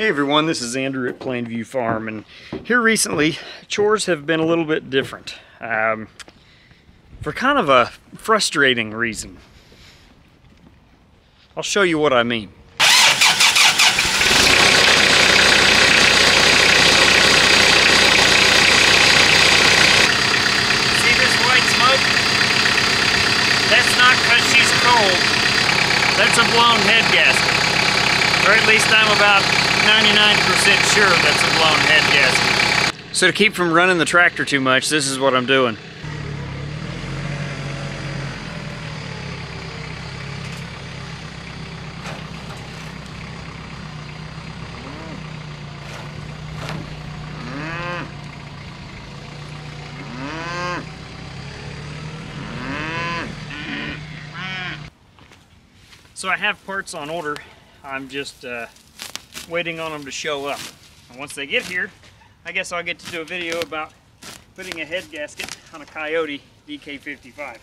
Hey everyone, this is Andrew at Plainview Farm, and here recently chores have been a little bit different for kind of a frustrating reason. I'll show you what I mean. See this white smoke? That's not because she's cold, that's a blown head gasket. Or at least I'm about 99% sure that's a blown head gasket. So to keep from running the tractor too much, this is what I'm doing. So I have parts on order. I'm just waiting on them to show up. And once they get here, I guess I'll get to do a video about putting a head gasket on a Kioti DK55.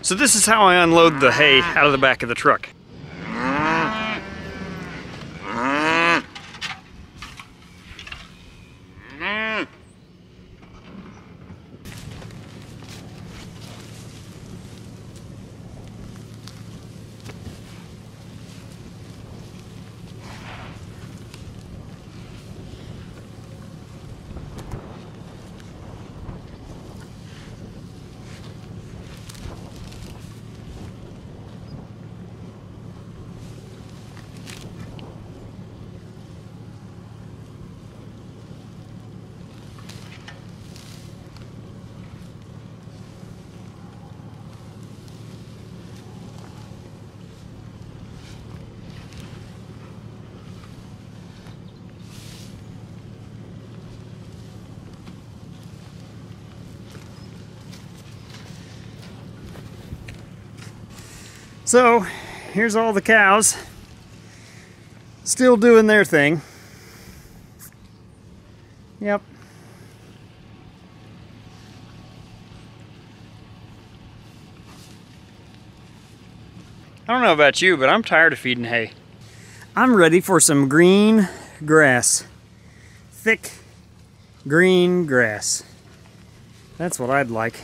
So this is how I unload the hay out of the back of the truck. So here's all the cows still doing their thing. Yep. I don't know about you, but I'm tired of feeding hay. I'm ready for some green grass. Thick green grass. That's what I'd like.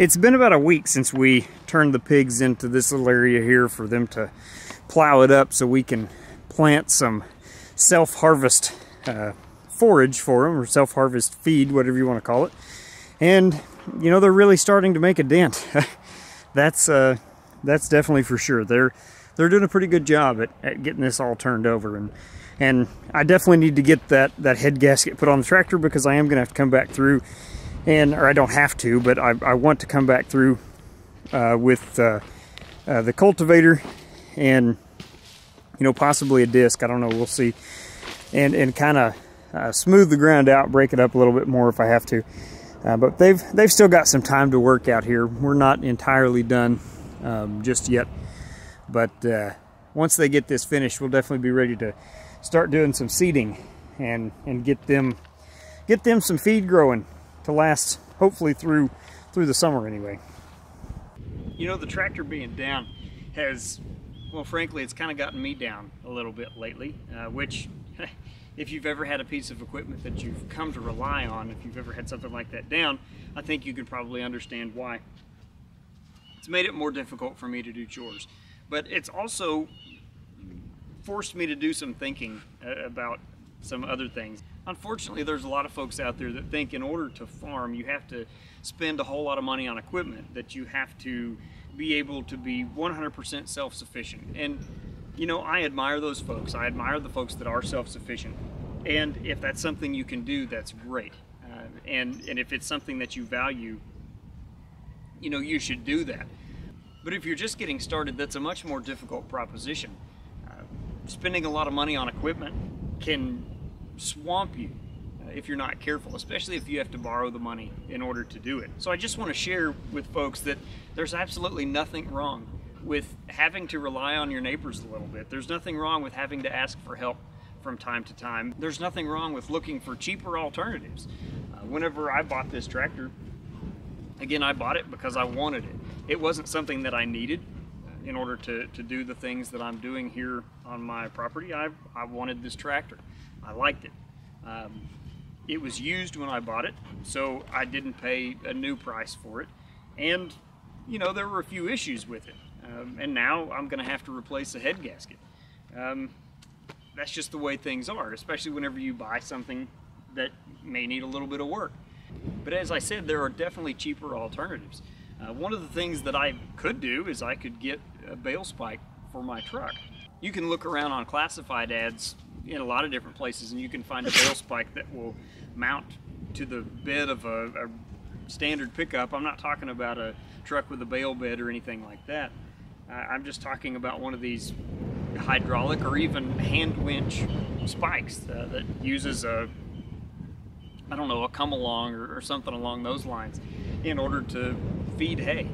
It's been about a week since we turned the pigs into this little area here for them to plow it up so we can plant some self-harvest forage for them, or self-harvest feed, whatever you want to call it. And, you know, they're really starting to make a dent. That's definitely for sure. They're doing a pretty good job at getting this all turned over. And I definitely need to get that head gasket put on the tractor, because I am going to have to come back through. Or I don't have to, but I want to come back through with the cultivator and, you know, possibly a disc. I don't know, we'll see. And kind of smooth the ground out, break it up a little bit more if I have to. But they've still got some time to work out here. We're not entirely done just yet. But once they get this finished, we'll definitely be ready to start doing some seeding and get them some feed growing to last hopefully through the summer anyway. You know, the tractor being down has, well, frankly, it's kind of gotten me down a little bit lately, which if you've ever had a piece of equipment that you've come to rely on, if you've ever had something like that down, I think you can probably understand why. It's made it more difficult for me to do chores, but it's also forced me to do some thinking about some other things. Unfortunately, there's a lot of folks out there that think in order to farm, you have to spend a whole lot of money on equipment, that you have to be able to be 100% self-sufficient. And you know, I admire those folks. I admire the folks that are self-sufficient. And if that's something you can do, that's great. And if it's something that you value, you know, you should do that. But if you're just getting started, that's a much more difficult proposition. Spending a lot of money on equipment can swamp you if you're not careful, especially if you have to borrow the money in order to do it. So I just want to share with folks that there's absolutely nothing wrong with having to rely on your neighbors a little bit. There's nothing wrong with having to ask for help from time to time. There's nothing wrong with looking for cheaper alternatives. Whenever I bought this tractor, again, I bought it because I wanted it. It wasn't something that I needed in order to do the things that I'm doing here on my property. I wanted this tractor. I liked it. It was used when I bought it, so I didn't pay a new price for it. And, you know, there were a few issues with it. And now I'm going to have to replace a head gasket. That's just the way things are, especially whenever you buy something that may need a little bit of work. But as I said, there are definitely cheaper alternatives. One of the things that I could do is I could get a bale spike for my truck. You can look around on classified ads in a lot of different places, and you can find a bale spike that will mount to the bed of a standard pickup. I'm not talking about a truck with a bale bed or anything like that. I'm just talking about one of these hydraulic or even hand winch spikes that uses a, I don't know, a come along or something along those lines in order to feed hay.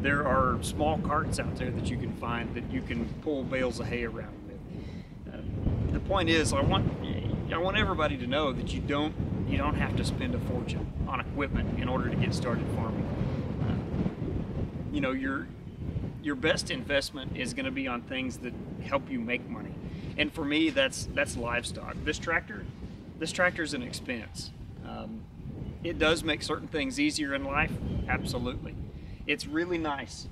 There are small carts out there that you can find that you can pull bales of hay around with. The point is, I want everybody to know that you don't have to spend a fortune on equipment in order to get started farming. You know, your best investment is going to be on things that help you make money. And for me, that's livestock. This tractor is an expense. It does make certain things easier in life, absolutely. It's really nice,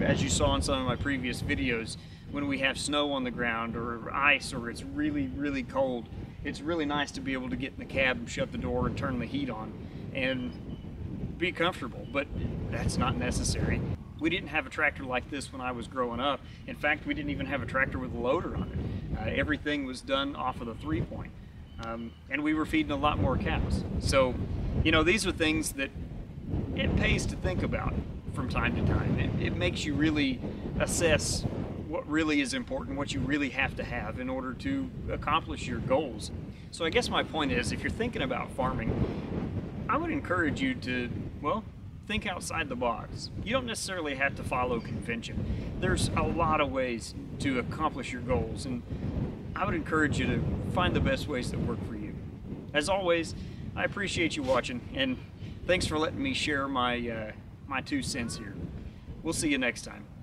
as you saw in some of my previous videos, when we have snow on the ground or ice or it's really, really cold, it's really nice to be able to get in the cab and shut the door and turn the heat on and be comfortable, but that's not necessary. We didn't have a tractor like this when I was growing up. In fact, we didn't even have a tractor with a loader on it. Everything was done off of the three-point. And we were feeding a lot more cows. So, you know, these are things that it pays to think about from time to time. It makes you really assess what really is important, what you really have to have in order to accomplish your goals. So I guess my point is, if you're thinking about farming, I would encourage you to, well, think outside the box. You don't necessarily have to follow convention. There's a lot of ways to accomplish your goals, and I would encourage you to find the best ways that work for you. As always, I appreciate you watching, and thanks for letting me share my 2 cents here. We'll see you next time.